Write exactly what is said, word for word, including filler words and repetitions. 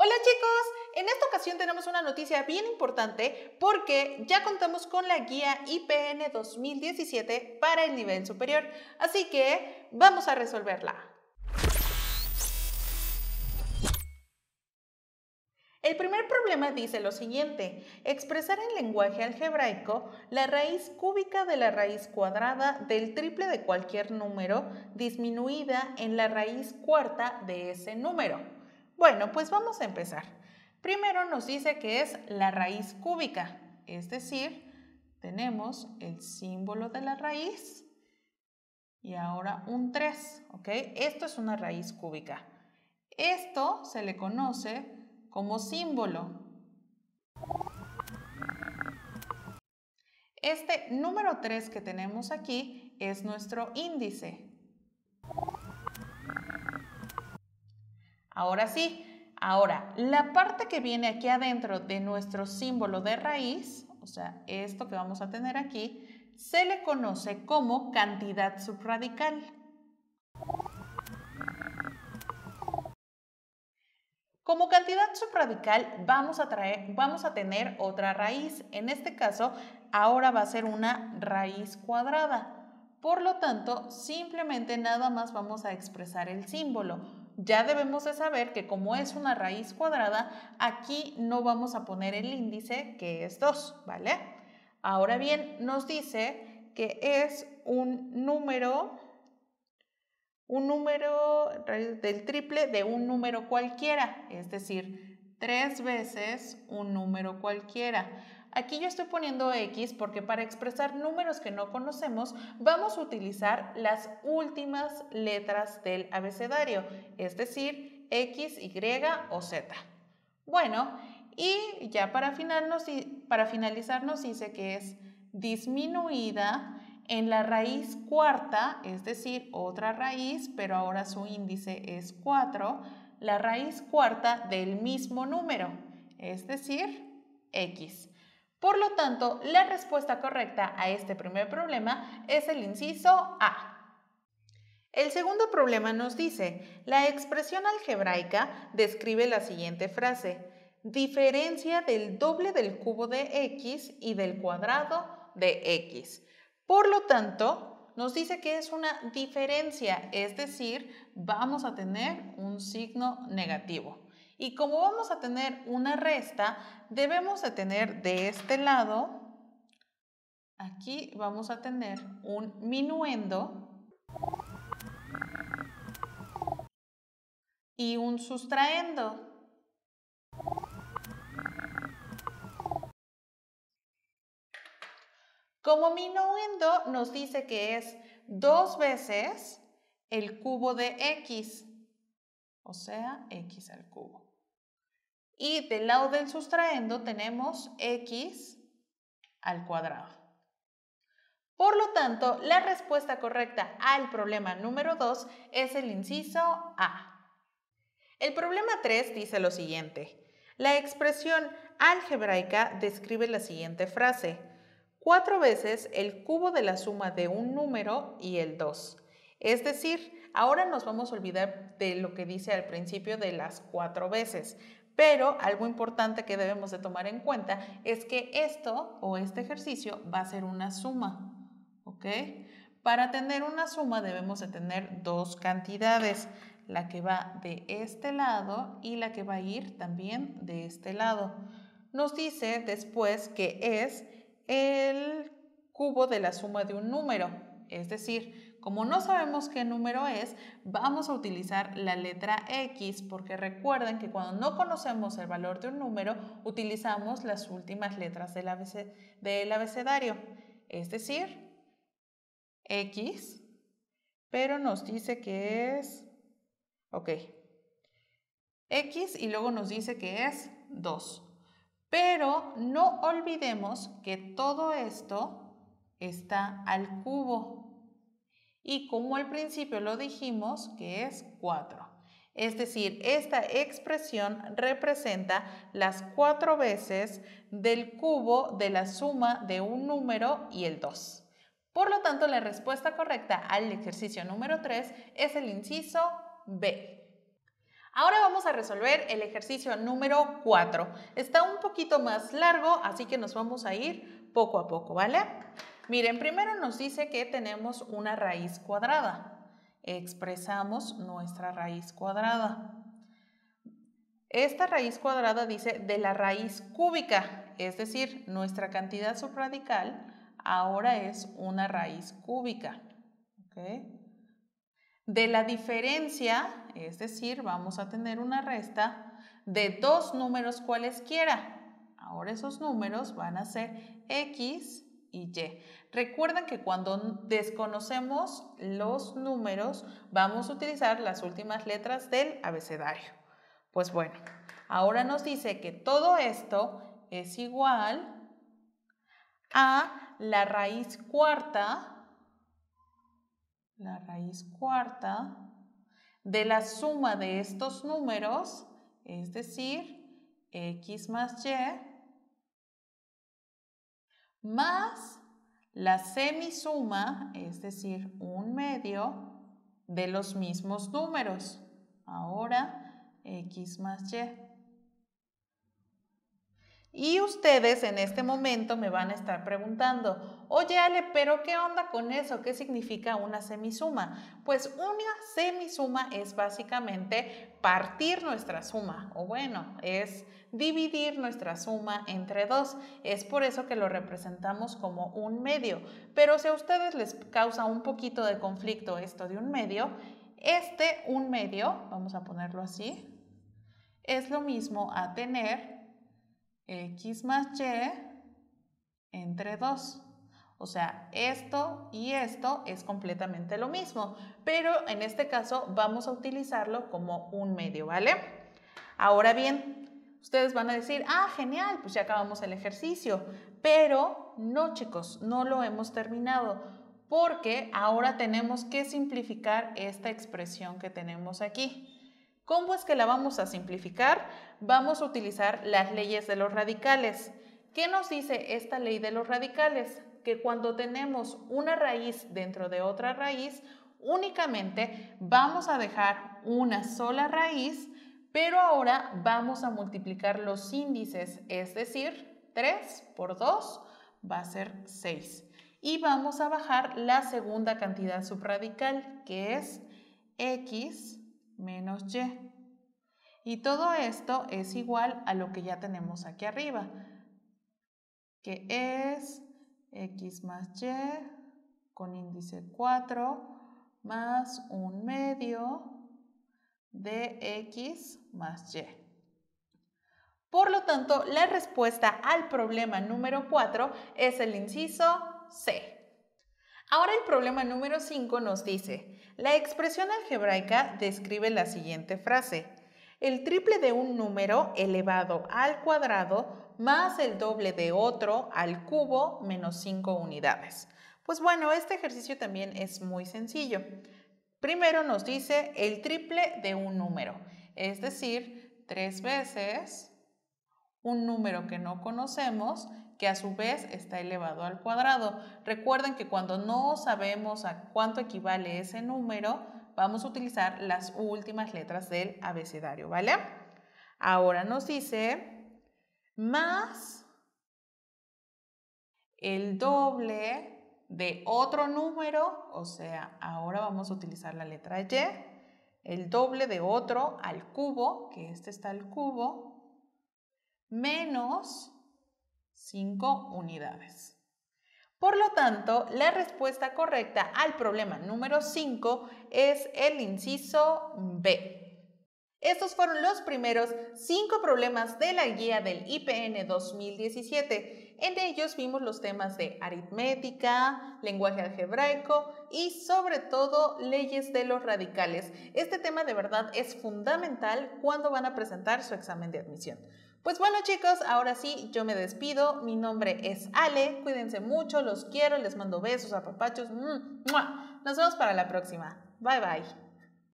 Hola chicos, en esta ocasión tenemos una noticia bien importante porque ya contamos con la guía I P N dos mil diecisiete para el nivel superior, así que vamos a resolverla. El primer problema dice lo siguiente: expresar en lenguaje algebraico la raíz cúbica de la raíz cuadrada del triple de cualquier número disminuida en la raíz cuarta de ese número. Bueno, pues vamos a empezar. Primero nos dice que es la raíz cúbica, es decir, tenemos el símbolo de la raíz y ahora un tres, ¿ok? Esto es una raíz cúbica. Esto se le conoce como símbolo. Este número tres que tenemos aquí es nuestro índice. Ahora sí, ahora la parte que viene aquí adentro de nuestro símbolo de raíz, o sea, esto que vamos a tener aquí, se le conoce como cantidad subradical. Como cantidad subradical vamos a, traer, vamos a tener otra raíz. En este caso, ahora va a ser una raíz cuadrada. Por lo tanto, simplemente nada más vamos a expresar el símbolo. Ya debemos de saber que como es una raíz cuadrada, aquí no vamos a poner el índice, que es dos, ¿vale? Ahora bien, nos dice que es un número... un número del triple de un número cualquiera, es decir, tres veces un número cualquiera. Aquí yo estoy poniendo X porque para expresar números que no conocemos vamos a utilizar las últimas letras del abecedario, es decir, X, Y o Z. Bueno, y ya para, final nos, para finalizar nos dice que es disminuida en la raíz cuarta, es decir, otra raíz, pero ahora su índice es cuatro, la raíz cuarta del mismo número, es decir, X. Por lo tanto, la respuesta correcta a este primer problema es el inciso A. El segundo problema nos dice: la expresión algebraica describe la siguiente frase: diferencia del doble del cubo de X y del cuadrado de X. Por lo tanto, nos dice que es una diferencia, es decir, vamos a tener un signo negativo. Y como vamos a tener una resta, debemos de tener de este lado, aquí vamos a tener un minuendo y un sustraendo. Como minuendo nos dice que es dos veces el cubo de X, o sea, X al cubo. Y del lado del sustraendo tenemos X al cuadrado. Por lo tanto, la respuesta correcta al problema número dos es el inciso A. El problema tres dice lo siguiente: la expresión algebraica describe la siguiente frase: cuatro veces el cubo de la suma de un número y el dos. Es decir, ahora nos vamos a olvidar de lo que dice al principio de las cuatro veces, pero algo importante que debemos de tomar en cuenta es que esto o este ejercicio va a ser una suma, ¿ok? Para tener una suma debemos de tener dos cantidades, la que va de este lado y la que va a ir también de este lado. Nos dice después que es el cubo de la suma de un número, es decir, como no sabemos qué número es, vamos a utilizar la letra X, porque recuerden que cuando no conocemos el valor de un número, utilizamos las últimas letras del abece- del abecedario, es decir, X, pero nos dice que es, ok, X y luego nos dice que es dos. Pero no olvidemos que todo esto está al cubo. Y como al principio lo dijimos, que es cuatro. Es decir, esta expresión representa las cuatro veces del cubo de la suma de un número y el dos. Por lo tanto, la respuesta correcta al ejercicio número tres es el inciso B. Ahora vamos a resolver el ejercicio número cuatro. Está un poquito más largo, así que nos vamos a ir poco a poco, ¿vale? Miren, primero nos dice que tenemos una raíz cuadrada. Expresamos nuestra raíz cuadrada. Esta raíz cuadrada dice de la raíz cúbica, es decir, nuestra cantidad subradical ahora es una raíz cúbica, ¿ok? De la diferencia, es decir, vamos a tener una resta de dos números cualesquiera. Ahora esos números van a ser X y Y. Recuerden que cuando desconocemos los números, vamos a utilizar las últimas letras del abecedario. Pues bueno, ahora nos dice que todo esto es igual a la raíz cuarta, la raíz cuarta de la suma de estos números, es decir, X más Y, más la semisuma, es decir, un medio de los mismos números. Ahora, X más Y. Y ustedes en este momento me van a estar preguntando, oye, Ale, ¿pero qué onda con eso? ¿Qué significa una semisuma? Pues una semisuma es básicamente partir nuestra suma, o bueno, es dividir nuestra suma entre dos. Es por eso que lo representamos como un medio. Pero si a ustedes les causa un poquito de conflicto esto de un medio, este un medio, vamos a ponerlo así, es lo mismo a tener X más Y entre dos. O sea, esto y esto es completamente lo mismo, pero en este caso vamos a utilizarlo como un medio, ¿vale? Ahora bien, ustedes van a decir, ah, genial, pues ya acabamos el ejercicio, pero no, chicos, no lo hemos terminado, porque ahora tenemos que simplificar esta expresión que tenemos aquí. ¿Cómo es que la vamos a simplificar? Vamos a utilizar las leyes de los radicales. ¿Qué nos dice esta ley de los radicales? Que cuando tenemos una raíz dentro de otra raíz, únicamente vamos a dejar una sola raíz, pero ahora vamos a multiplicar los índices, es decir, tres por dos va a ser seis. Y vamos a bajar la segunda cantidad subradical, que es X menos Y. Y todo esto es igual a lo que ya tenemos aquí arriba, que es X más Y con índice cuatro más un medio de X más Y. Por lo tanto, la respuesta al problema número cuatro es el inciso C. Ahora el problema número cinco nos dice, la expresión algebraica describe la siguiente frase: el triple de un número elevado al cuadrado más el doble de otro al cubo menos cinco unidades. Pues bueno, este ejercicio también es muy sencillo. Primero nos dice el triple de un número, es decir, tres veces un número que no conocemos, que a su vez está elevado al cuadrado. Recuerden que cuando no sabemos a cuánto equivale ese número, vamos a utilizar las últimas letras del abecedario, ¿vale? Ahora nos dice más el doble de otro número, o sea, ahora vamos a utilizar la letra Y, el doble de otro al cubo, que este está al cubo, menos cinco unidades. Por lo tanto, la respuesta correcta al problema número cinco es el inciso B. Estos fueron los primeros cinco problemas de la guía del I P N dos mil diecisiete. En ellos vimos los temas de aritmética, lenguaje algebraico y sobre todo leyes de los radicales. Este tema de verdad es fundamental cuando van a presentar su examen de admisión. Pues bueno, chicos, ahora sí yo me despido. Mi nombre es Ale. Cuídense mucho, los quiero, les mando besos, apapachos. Nos vemos para la próxima. Bye, bye.